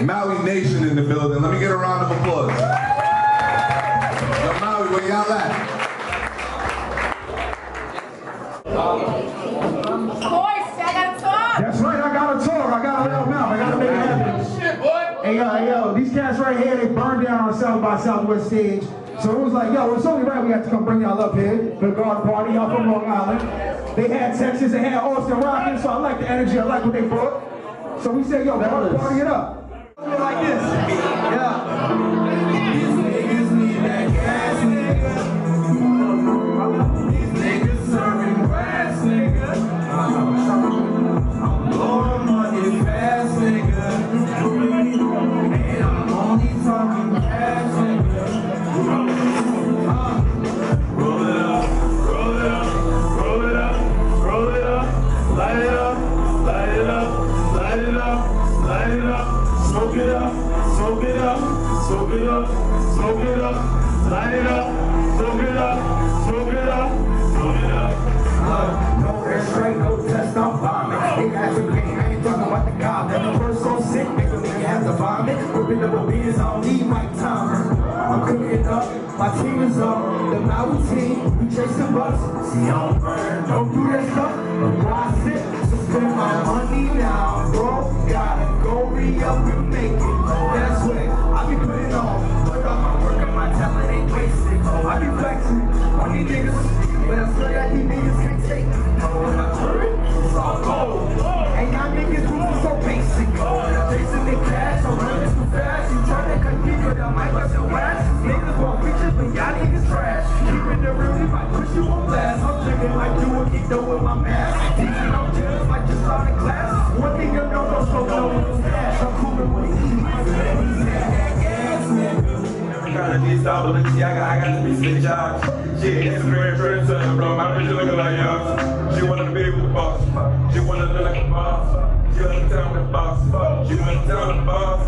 Maui Nation in the building. Let me get a round of applause. Yo, Maui, where y'all at? Of course, I gotta talk. That's right, I gotta talk. I gotta let them out. I gotta make it happen. Shit, boy. Hey, yo, these cats right here, they burned down on South by Southwest stage. So it was like, yo, it's only right we have to come bring y'all up here for the garden party. Y'all from Long Island. They had Texas, they had Austin rocking, so I like the energy. I like what they brought. So we said, yo, party it up. Like this. Yeah. These niggas need that gas, nigga. These niggas serving grass, nigga. I'm blowing money fast, nigga. And I'm only talking cash, nigga. Roll it up, roll it up, roll it up, roll it up, light it up, light it up, light it up, light it up. Smoke it up, smoke it up, smoke it up, smoke it up, light it up, smoke it up, smoke it up, smoke it up. No air straight, no test, I'm bombing. Nigga has to be, I ain't talking about the goblin. The first so sick, nigga has to vomit. Whipping up the beers, I don't need my time. I'm cooking it up, my team is up. The Maui team, we chasing bucks. See, I don't burn, don't do that stuff. Why sit? So spend my money now, bro. Gotta go re-up and make it. That's where I be putting on. Put on my work and my talent ain't wasted. I be flexing on these niggas, but I still got these niggas can't take me. When I turn it, it's all gold. And y'all niggas doing so basic. Chasing the cash, I'm running too fast. You tryna cut me, but I might bust your ass. Niggas want pictures, but y'all niggas trash. Keeping the real, if I push you on blast. I'm thinking like you would get done with my mask. Teaching I'm jealous like just out of class. One thing you know, don't slow down. I got to be sick jobs. Yeah, it's a very pretty time, bro. My bitch looking like y'all. She wanted to be with the boss. She wanted to look like a boss. She wanted to tell me the boss. She wanted to tell me the boss.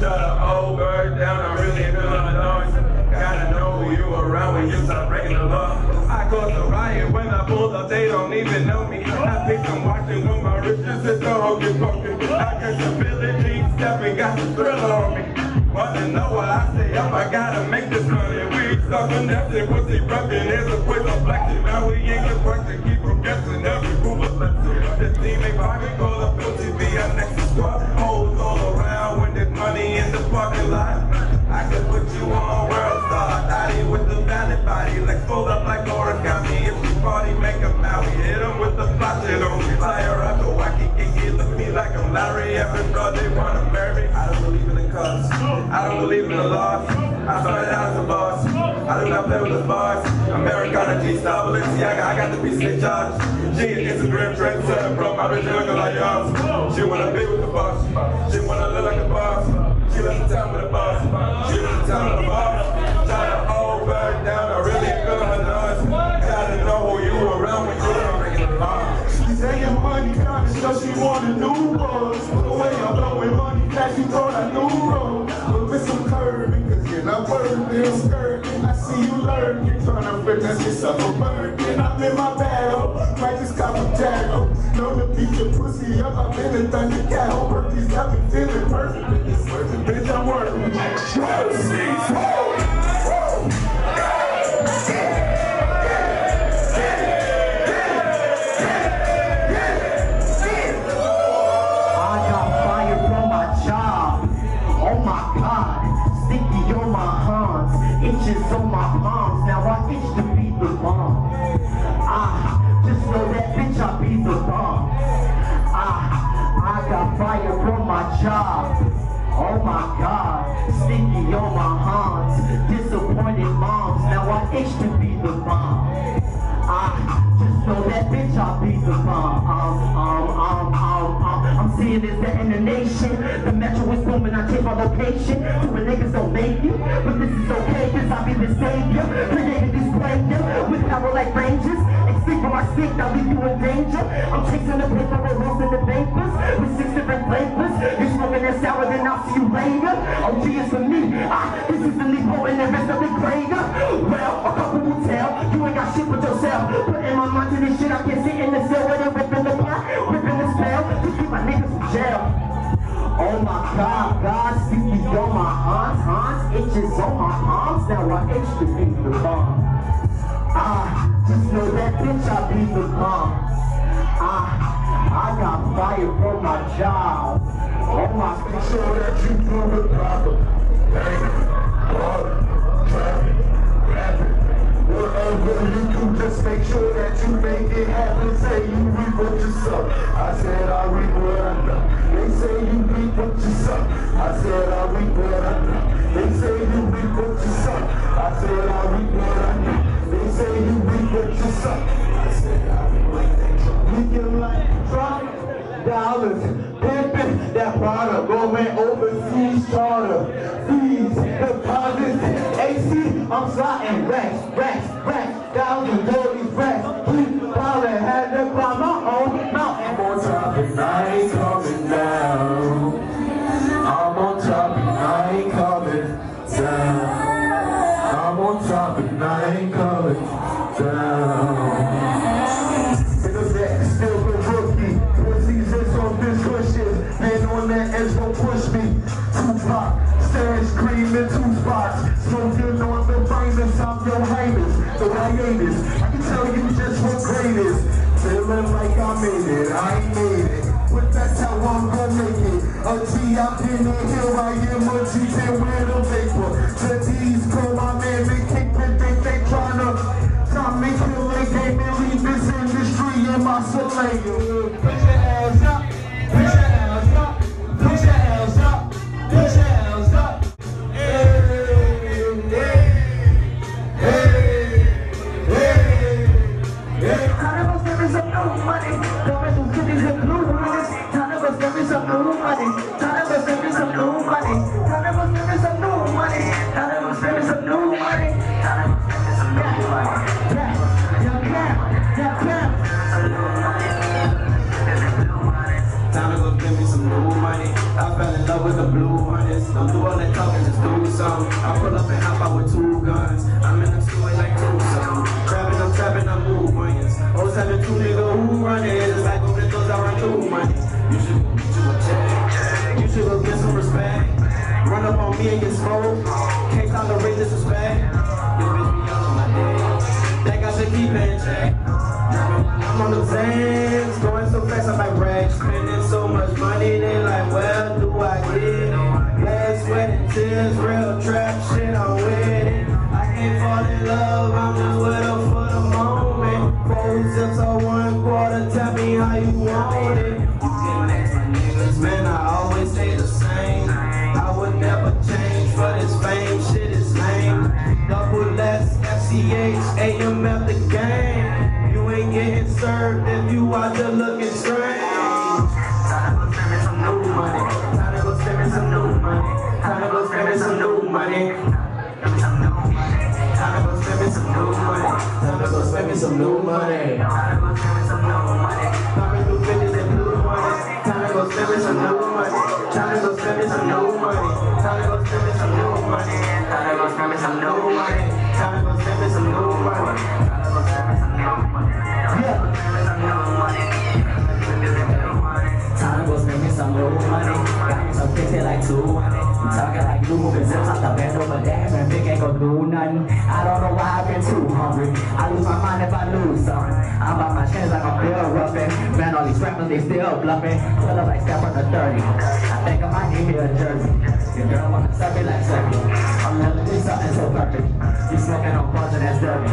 Shut the old girl down. I really feel on the noise. Gotta know who you around when you start breaking the law. I caused a riot when I pulled up. They don't even know me. I think I'm watching when my riches is so hokey pokey. I got some ability stepping, got some thriller on me. Wanna know what I say up, I gotta make this money. We suckin' after pussy rubbin', there's a quick reflection. Now we ain't the work to keep from guessing every move of lesson. This team ain't pocket, call up LTV, I'm next to squad. Holes all around when there's money in the parking lot. I could put you on world star, daddy with the valid body. Like fold up like origami, if we party, make a Maui. Hit em with the plot, they don't fire up the wacky kiki. Look me like I'm Larry, every girl they wanna marry. I don't believe in the cause. I don't believe in the loss. I started out as a boss. I do not play with the boss. Americana G-Star Balenciaga. I got to be sick jobs. She is a grim trendsetter, bro. My bitch looking like y'all. She wanna be with the boss. She wanna look like a boss. She doesn't tell me the boss. She doesn't tell me the boss. Try to hold back down. I really feel her nuts. Gotta know who you around when you're bringing the boss. She's hanging money conscious, so she want a new buzz. The way I'm blowing money, that she thought I knew road. With some curve, cause you're not worth it, skirt. I see you learn, you're trying to finesse yourself a bird. And I'm in my battle, might just cop a jackal. Know to beat your pussy up, I'm in a thunder cattle. Work these up and feeling perfect, and it's worth it, bitch, I'm worth it. Whoa! On my palms, now I itch to be the bomb. Ah, just know that bitch I be the bomb. Ah, I got fire on my job. Oh my God, sticky on my arms. Disappointed moms, now I itch to be the bomb. Ah, just know that bitch I be the bomb. I'm seeing this that in the nation. The metro is booming, I take my location. Two niggas don't make it, but this is okay, cause I be the savior. Created this player with power like Rangers. And sleep on my stick, I'll leave you in danger. I'm chasing the paper and losing the papers. With six different flavors. You're smoking that sour, then I'll see you later. OG is for me, this is the Negro and the rest of the greater. Well, a couple will tell, you ain't got shit with yourself. Put in my mind to this shit, I can't sit in the cell with it. It's on my arms, now I extra beat the bomb. I just know that bitch, I beat the bomb. I got fired from my job. On my make sure that you do the proper. Baby, water, traffic, rapid. Whatever you do, just make sure that you make it happen. Say you reap what you sow. I said I reap what I know. They say you reap what you sow. I said I reap what I know. They say you reap what you sow. I said I reap what I know. They say you reap what you sow. I said I reap like that truck. We can like $5, pimpin' that product, going overseas charter, fees, deposits, AC, I'm slotting racks, $1,000 racks, keep ballin', had to climb my own mountain. I'm on top and I ain't coming down. I'm on top and I ain't coming down. I'm on top and I ain't coming down. In the back, still the rookie, 4 seasons on this bushes, man on that edge won't push me. Tupac, stand screaming 2 spots, smoking on the famous, I'm your heinous, the hiatus. I can tell you just what great is, feeling like I made it, I ain't made it. But that's how I'm gonna make it. A G, I've been in here, I am a G, then we're the vapor. The D's call my man, they kick me, they tryna make it late, they believe this industry in my slave. Put your ass up, put your ass up, put your ass up, put your ass up. Hey. Carnival service of no money, commercial cities and blue money. I fell in love with the blue harness. Don't do all that talking, just do something. I pull up and hop out with 2 guns. I'm in the store like 2 something. Trapping, I'm trapping, I move onions. Oh, 72 nigga, who run it? It's like open the doors, I run 2 monies. You should go get you a check. You should go get some respect. Run up on me and get smoked. Can't tolerate disrespect. This bitch be all on my dick. That got to keep it in check. I'm on the Zans, going so fast I might wreck. Spending so much money, they like, well, do I get it? Blood, sweat, and tears, real trap shit, I'm with it. I can't fall in love, I'm just with her for the moment. 4 sips or 1 quarter, tell me how you want it. You can ask my niggas, man, I always stay the same. I would never change for this fame, shit is lame. Double S, FCH, AM at the game. Ain't getting served if you out there looking strange. Time to go spending some new money. Time to go spending some new money. Time to go spending some new money. Time to go spending some new money. Time to go spending some new money. Time to go spending some new money. Time to go spending some new money. Time to go spending some new money. Time to go spending some new money. Time to go spending some new money. Time to go spending some new money. Time to go spending some new money. Some new money, got some picture like 200. I'm talking like you moving zips out the band over there, and big ain't gonna do nothing. I don't know why I've been too hungry. I lose my mind if I lose something. I'm about my chance like I'm real roughing. Man, all these rappers, they still bluffing. Pull up like step on the 30. I think I might need me a jersey. Your girl wanna serve me like serving. I'm gonna do something so perfect. You smoking on buzzing and serving.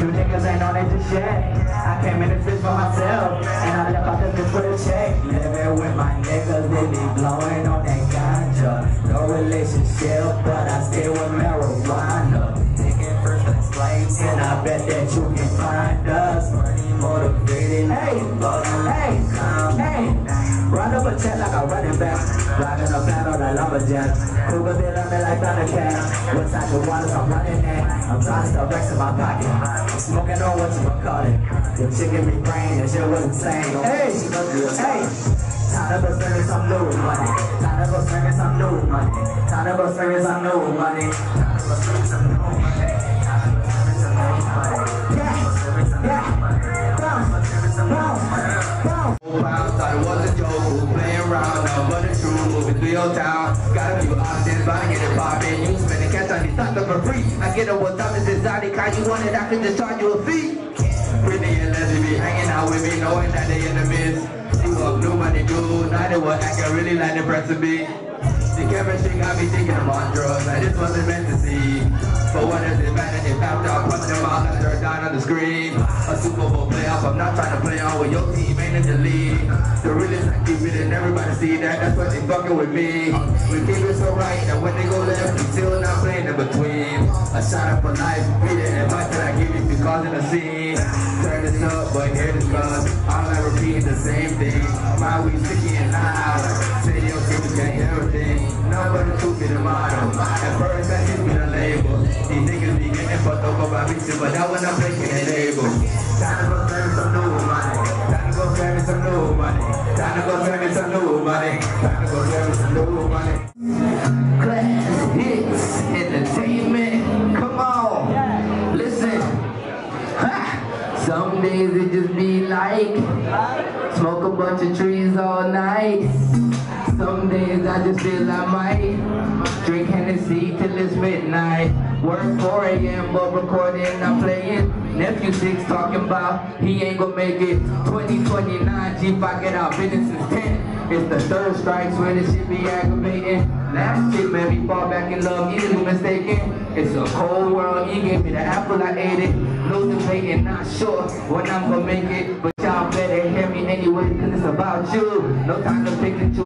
You niggas ain't on it just yet. I came in this bitch for myself, and I left out this bitch for the check. Living with my niggas, they be blowing on that ganja. No relationship, but I stay with marijuana. Thinking first class flights, and I bet that you can find us. Money motivated, hey, run up a check like a running back. Riding a flat on a lumberjack. Cougar, they love me like Thundercat. What's out the waters, I'm running at. I'm trying to stuff racks in my pocket. I'm smoking on what you call it. Your chicken be brain, that shit was insane. Hey, she must be a hey. Time to go spending some new money. Time to go spending some new money. Time to go spending some new money. Time to go spending some new money. Time to go spending some new money. Time to go spending some new money. Time to go spending some new money. I thought it was a joke, we playing around. Now, but it's true, moving through your town. Gotta be options, buying it and popping. You spending cash on these. not the free. I get up with thousands exotic. How you want it? I can just charge you a fee. Pretty and Leslie be hanging out with me, knowing that they in the midst. She was blue, but they do. Now they were acting really like the press of me. The chemistry got me thinking about drugs. Like this wasn't meant to see. But what if they batted they popped out, pumping them out and they're down on the screen? A Super Bowl playoff, I'm not trying to play on with your team, ain't in the league. The realest I keep it and everybody see that, that's why they fucking with me. We keep it so right, and when they go left, we still not playing in between. A shot up for life, beat it, and advice that I give you, causing a scene. Turn this up, but hear this buzz, all I repeat the same thing. My weed sticky and loud, say your people can't hear everything. None but the truth be the motto, at first I used to be the label. These niggas be getting fucked over by bitches, but that when I'm breaking the label. Time to go spend some new money, time to go spend some new money, time to go spend some new money, time to go spend some new money. Class hits entertainment, come on, yeah. Listen, ha! Some days it just be like, smoke a bunch of trees all night. Some days I just feel I might drink Hennessy till it's midnight. Work 4 a.m. but recording, I'm playing. Nephew 6 talking about he ain't gonna make it. 2029, G pocket out business is 10. It's the third strike, so this shit be aggravating. Last shit made me fall back in love, you didn't be mistaken. It's a cold world, you gave me the apple, I ate it. No debating, not sure when I'm gonna make it. But y'all better hear me anyway, cause it's about you. No time to pick and choose.